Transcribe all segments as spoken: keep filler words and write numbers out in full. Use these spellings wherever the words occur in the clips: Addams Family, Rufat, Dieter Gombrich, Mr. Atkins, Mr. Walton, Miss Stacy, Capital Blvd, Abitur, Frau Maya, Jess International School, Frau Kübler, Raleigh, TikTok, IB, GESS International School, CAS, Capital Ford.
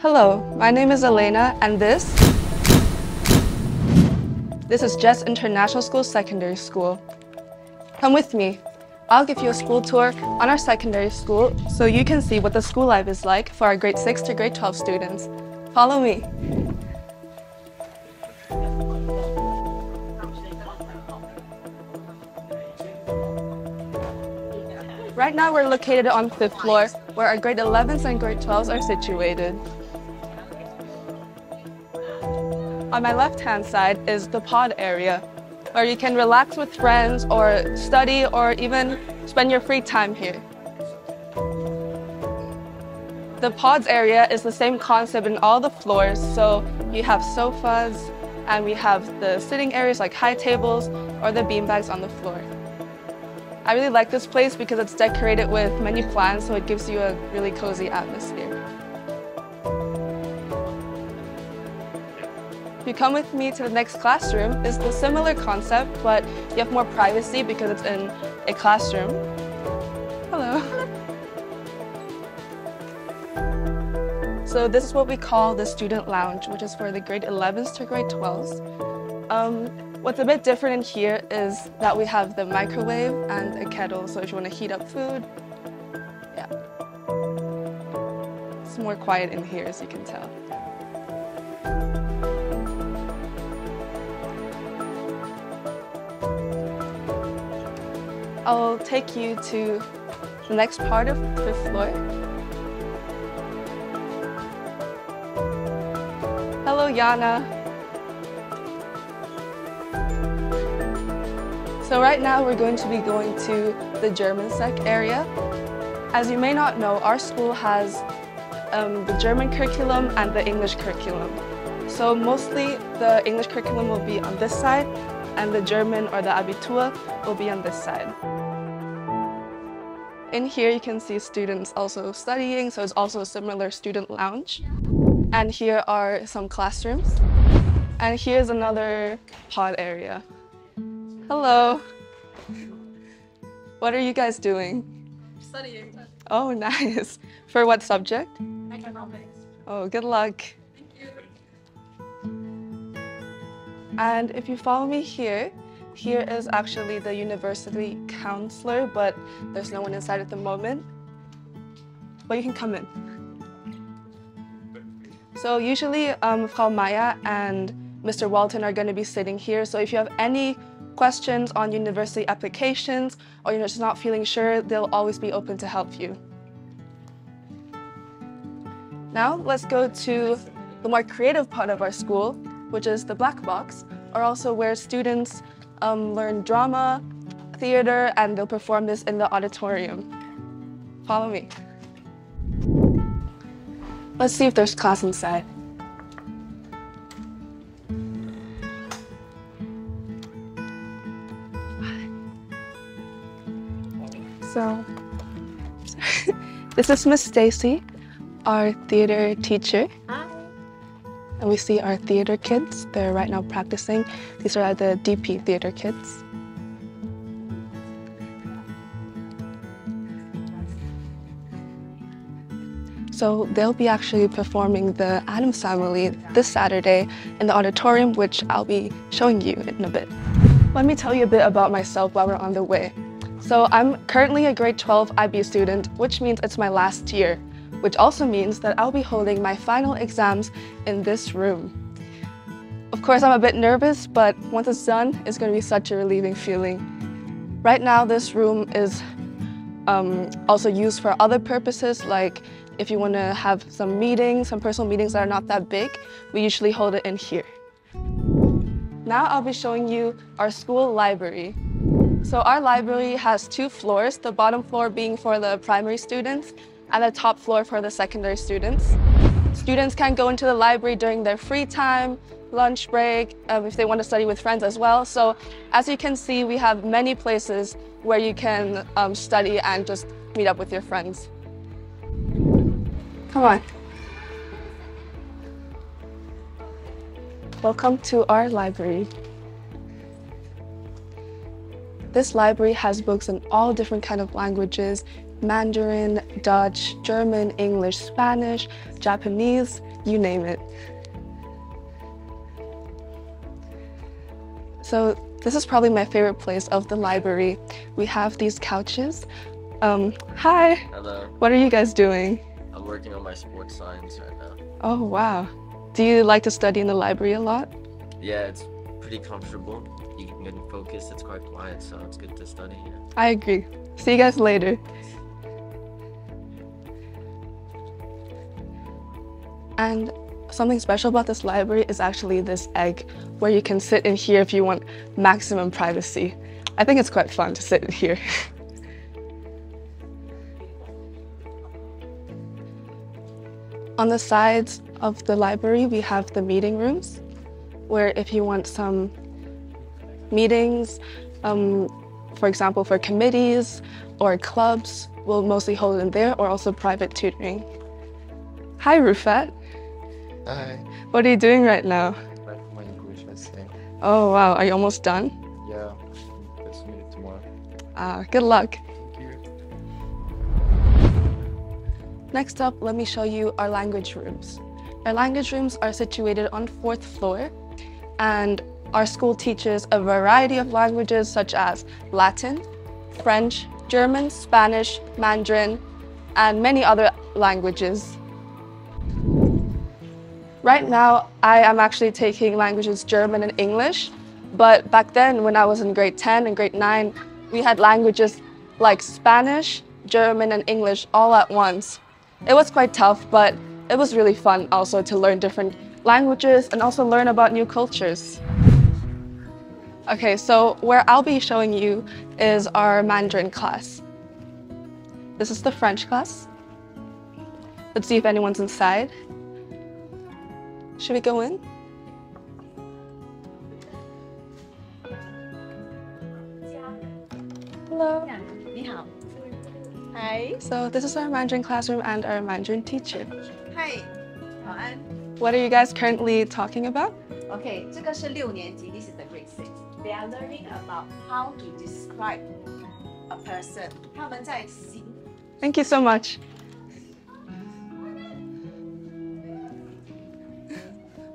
Hello, my name is Elena, and this... This is Jess International School Secondary School. Come with me. I'll give you a school tour on our secondary school so you can see what the school life is like for our grade six to grade twelve students. Follow me. Right now we're located on fifth floor where our grade elevens and grade twelves are situated. On my left hand side is the pod area, where you can relax with friends or study or even spend your free time here. The pods area is the same concept in all the floors, so you have sofas and we have the sitting areas like high tables or the beanbags on the floor. I really like this place because it's decorated with many plants, so it gives you a really cozy atmosphere. If you come with me to the next classroom, it's the similar concept, but you have more privacy because it's in a classroom. Hello. So this is what we call the student lounge, which is for the grade elevens to grade twelves. Um, what's a bit different in here is that we have the microwave and a kettle, so if you want to heat up food, yeah. It's more quiet in here, as you can tell. I'll take you to the next part of the floor. Hello, Yana. So right now we're going to be going to the German sec area. As you may not know, our school has um, the German curriculum and the English curriculum. So mostly the English curriculum will be on this side, and the German or the Abitur will be on this side. In here you can see students also studying, so it's also a similar student lounge. And here are some classrooms. And here's another pod area. Hello. What are you guys doing? Studying. Oh, nice. For what subject? Economics. Oh, good luck. And if you follow me here, here is actually the university counselor, but there's no one inside at the moment. But you can come in. So usually um, Frau Maya and Mister Walton are going to be sitting here. So if you have any questions on university applications or you're just not feeling sure, they'll always be open to help you. Now let's go to the more creative part of our school, which is the black box, are also where students um, learn drama, theater, and they'll perform this in the auditorium. Follow me. Let's see if there's class inside. So, this is Miss Stacy, our theater teacher. And we see our theater kids. They're right now practicing. These are the D P theater kids. So they'll be actually performing the Addams Family this Saturday in the auditorium, which I'll be showing you in a bit. Let me tell you a bit about myself while we're on the way. So I'm currently a grade twelve I B student, which means it's my last year, which also means that I'll be holding my final exams in this room. Of course, I'm a bit nervous, but once it's done, it's going to be such a relieving feeling. Right now, this room is um, also used for other purposes, like if you want to have some meetings, some personal meetings that are not that big, we usually hold it in here. Now I'll be showing you our school library. So our library has two floors, the bottom floor being for the primary students, and the top floor for the secondary students. Students can go into the library during their free time, lunch break, um, if they want to study with friends as well. So as you can see, we have many places where you can um, study and just meet up with your friends. Come on. Welcome to our library. This library has books in all different kinds of languages, Mandarin, Dutch, German, English, Spanish, Japanese, you name it. So this is probably my favorite place of the library. We have these couches. Um, hi! Hello. What are you guys doing? I'm working on my sports science right now. Oh wow. Do you like to study in the library a lot? Yeah, it's pretty comfortable. You can get focused, it's quite quiet, so it's good to study here. Yeah. I agree. See you guys later. And something special about this library is actually this egg, where you can sit in here if you want maximum privacy. I think it's quite fun to sit in here. On the sides of the library, we have the meeting rooms, where if you want some meetings, um, for example, for committees or clubs, we'll mostly hold in there, or also private tutoring. Hi, Rufat. Hi. What are you doing right now? Back for my English essay. Oh, wow. Are you almost done? Yeah. Let's meet it tomorrow. Ah, good luck. Thank you. Next up, let me show you our language rooms. Our language rooms are situated on fourth floor, and our school teaches a variety of languages such as Latin, French, German, Spanish, Mandarin, and many other languages. Right now, I am actually taking languages German and English, but back then when I was in grade ten and grade nine, we had languages like Spanish, German, and English all at once. It was quite tough, but it was really fun also to learn different languages and also learn about new cultures. Okay, so where I'll be showing you is our Mandarin class. This is the French class. Let's see if anyone's inside. Should we go in? Hello. Hi. So this is our Mandarin classroom and our Mandarin teacher. Hi. What are you guys currently talking about? Okay, this is six年级, this is the grade six. They are learning about how to describe a person. Thank you so much.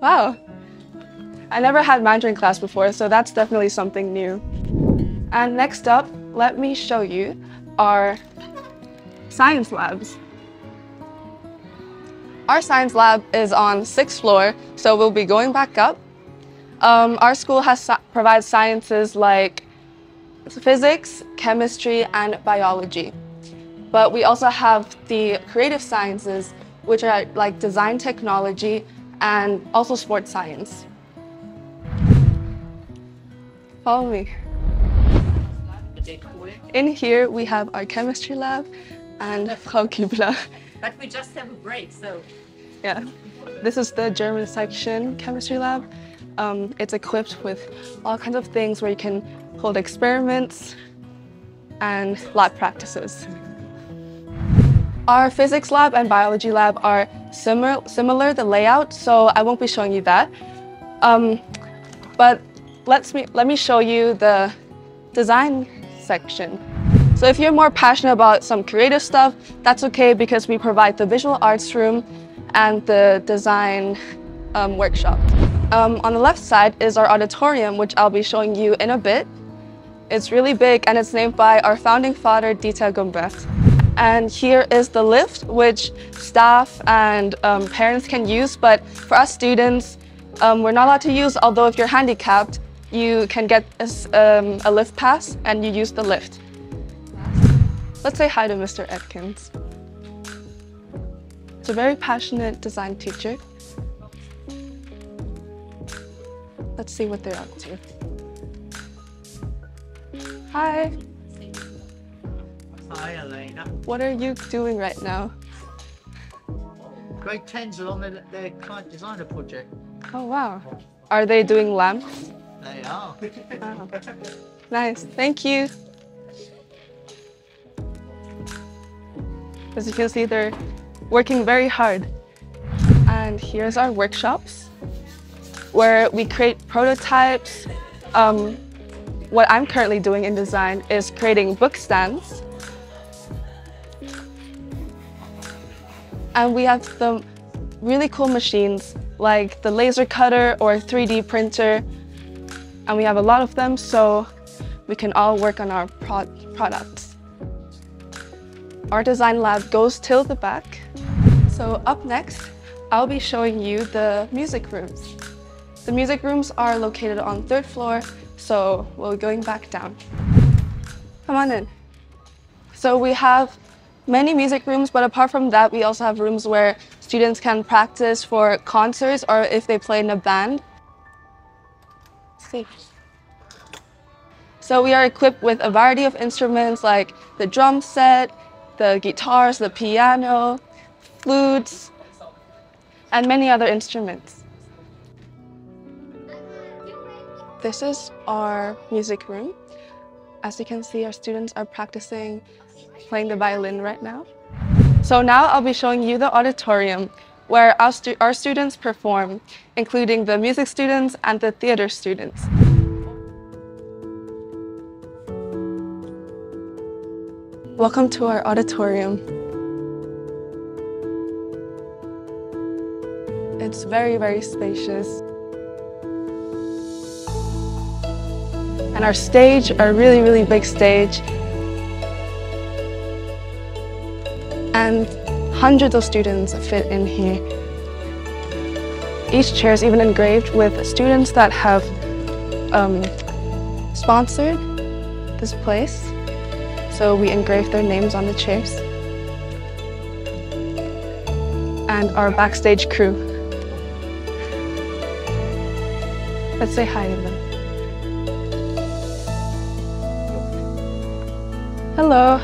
Wow, I never had Mandarin class before, so that's definitely something new. And next up, let me show you our science labs. Our science lab is on sixth floor, so we'll be going back up. Um, our school has provides sciences like physics, chemistry, and biology. But we also have the creative sciences, which are like design technology and also sports science. Follow me. In here, we have our chemistry lab and Frau Kübler. But we just have a break, so. Yeah, this is the German section chemistry lab. Um, it's equipped with all kinds of things where you can hold experiments and lab practices. Our physics lab and biology lab are similar, similar the layout, so I won't be showing you that. Um, but let's me, let me show you the design section. So if you're more passionate about some creative stuff, that's okay because we provide the visual arts room and the design um, workshop. Um, on the left side is our auditorium, which I'll be showing you in a bit. It's really big and it's named by our founding father, Dieter Gombrich. And here is the lift, which staff and um, parents can use, but for us students, um, we're not allowed to use, although if you're handicapped, you can get a, um, a lift pass and you use the lift. Let's say hi to Mister Atkins. He's a very passionate design teacher. Let's see what they're up to. Hi. Hi, Elena. What are you doing right now? Grade tens are on their, their client designer project. Oh, wow. Are they doing lamps? They are. Wow. Nice. Thank you. As you can see, they're working very hard. And here's our workshops, where we create prototypes. Um, what I'm currently doing in design is creating book stands. And we have some really cool machines like the laser cutter or three D printer. And we have a lot of them so we can all work on our pro products. Our design lab goes till the back. So up next, I'll be showing you the music rooms. The music rooms are located on third floor, so we're going back down. Come on in. So we have many music rooms, but apart from that, we also have rooms where students can practice for concerts or if they play in a band. See. So we are equipped with a variety of instruments like the drum set, the guitars, the piano, flutes, and many other instruments. This is our music room. As you can see, our students are practicing playing the violin right now. So now I'll be showing you the auditorium where our, stu our students perform, including the music students and the theater students. Welcome to our auditorium. It's very, very spacious. And our stage, our really, really big stage, and hundreds of students fit in here. Each chair is even engraved with students that have um, sponsored this place. So we engrave their names on the chairs. And our backstage crew. Let's say hi to them. Hello.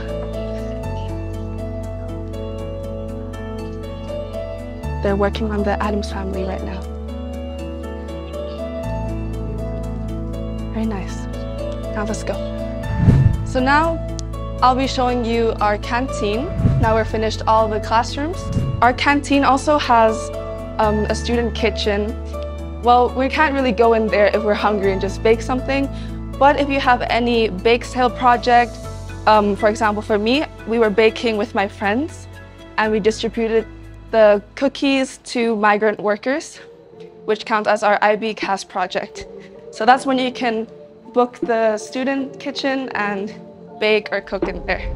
They're working on the Addams Family right now. Very nice. Now let's go. So now I'll be showing you our canteen. Now we're finished all the classrooms. Our canteen also has um, a student kitchen. Well, we can't really go in there if we're hungry and just bake something, but if you have any bake sale project, um, for example, for me, we were baking with my friends and we distributed the cookies to migrant workers, which counts as our I B CAS project. So that's when you can book the student kitchen and bake or cook in there.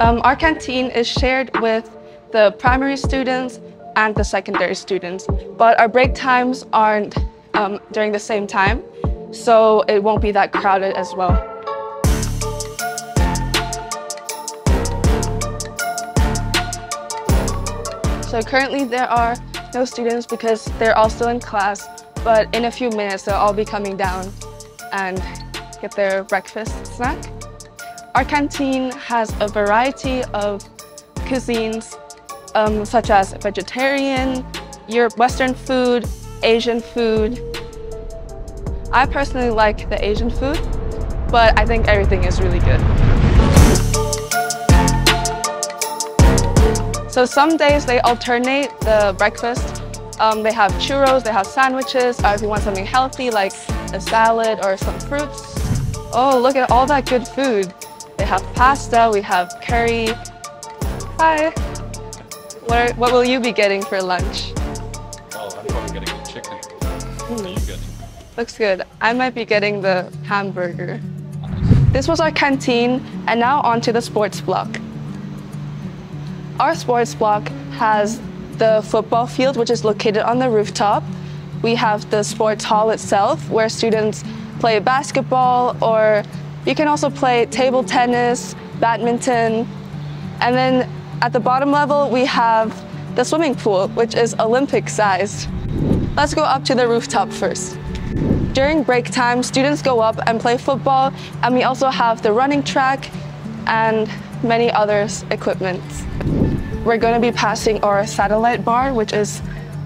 Um, our canteen is shared with the primary students and the secondary students, but our break times aren't um, during the same time, so it won't be that crowded as well. So currently there are no students because they're all still in class, but in a few minutes they'll all be coming down and get their breakfast snack. Our canteen has a variety of cuisines, Um, such as vegetarian, Europe, Western food, Asian food. I personally like the Asian food, but I think everything is really good. So some days they alternate the breakfast. Um, they have churros, they have sandwiches, or if you want something healthy like a salad or some fruits. Oh, look at all that good food. They have pasta, we have curry. Hi. What, are, what will you be getting for lunch? Well, I'm probably getting a chicken. What are you getting? Looks good. I might be getting the hamburger. Nice. This was our canteen, and now on to the sports block. Our sports block has the football field, which is located on the rooftop. We have the sports hall itself, where students play basketball, or you can also play table tennis, badminton, and then at the bottom level, we have the swimming pool, which is Olympic-sized. Let's go up to the rooftop first. During break time, students go up and play football, and we also have the running track and many other equipment. We're going to be passing our satellite bar, which is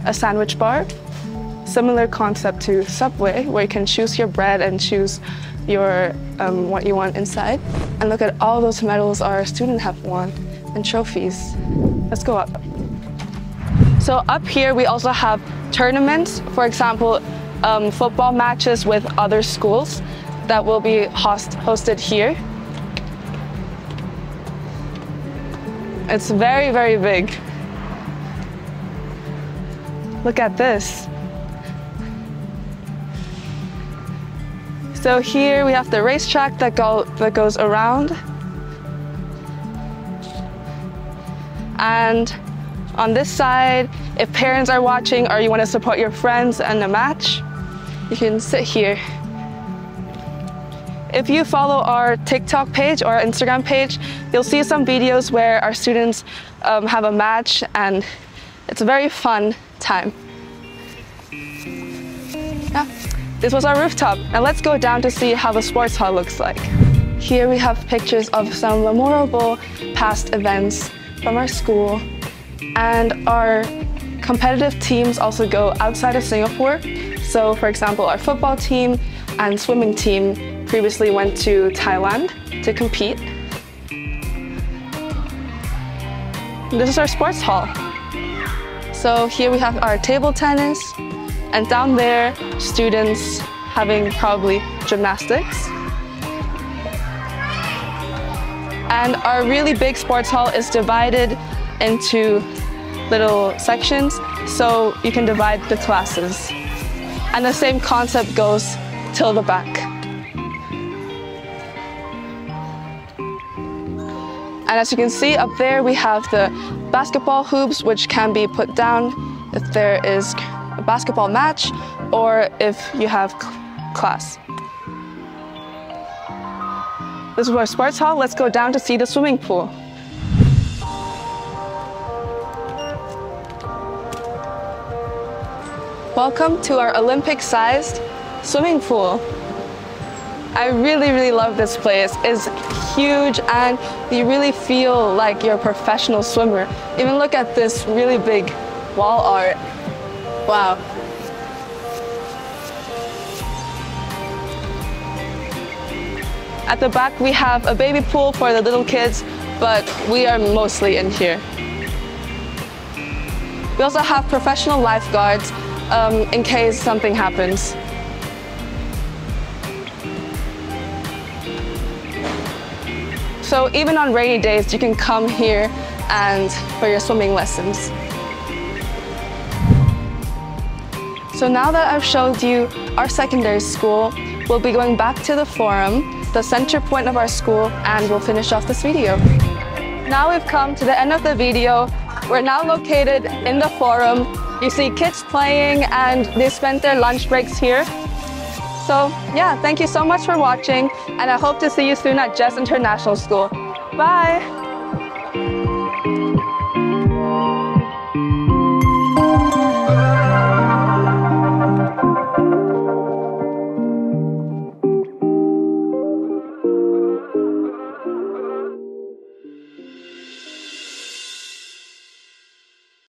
a sandwich bar. Similar concept to Subway, where you can choose your bread and choose your um, what you want inside. And look at all those medals our students have won. And trophies. Let's go up. So up here we also have tournaments, for example, um, football matches with other schools that will be host hosted here. It's very, very big. Look at this. So here we have the racetrack that, go, that goes around. And on this side, if parents are watching or you want to support your friends and a match, you can sit here. If you follow our TikTok page or Instagram page, you'll see some videos where our students um, have a match, and it's a very fun time. Yeah. This was our rooftop. Now let's go down to see how the sports hall looks like. Here we have pictures of some memorable past events from our school. And our competitive teams also go outside of Singapore. So for example, our football team and swimming team previously went to Thailand to compete. This is our sports hall. So here we have our table tennis. And down there, students having probably gymnastics. And our really big sports hall is divided into little sections, so you can divide the classes. And the same concept goes till the back. And as you can see up there, we have the basketball hoops, which can be put down if there is a basketball match or if you have class. This is our sports hall. Let's go down to see the swimming pool. Welcome to our Olympic-sized swimming pool. I really, really love this place. It's huge and you really feel like you're a professional swimmer. Even look at this really big wall art. Wow. At the back, we have a baby pool for the little kids, but we are mostly in here. We also have professional lifeguards um, in case something happens. So even on rainy days, you can come here and for your swimming lessons. So now that I've showed you our secondary school, we'll be going back to the forum, the center point of our school, and we'll finish off this video. Now we've come to the end of the video. We're now located in the forum. You see kids playing and they spent their lunch breaks here. So yeah, thank you so much for watching, and I hope to see you soon at GESS International School. Bye!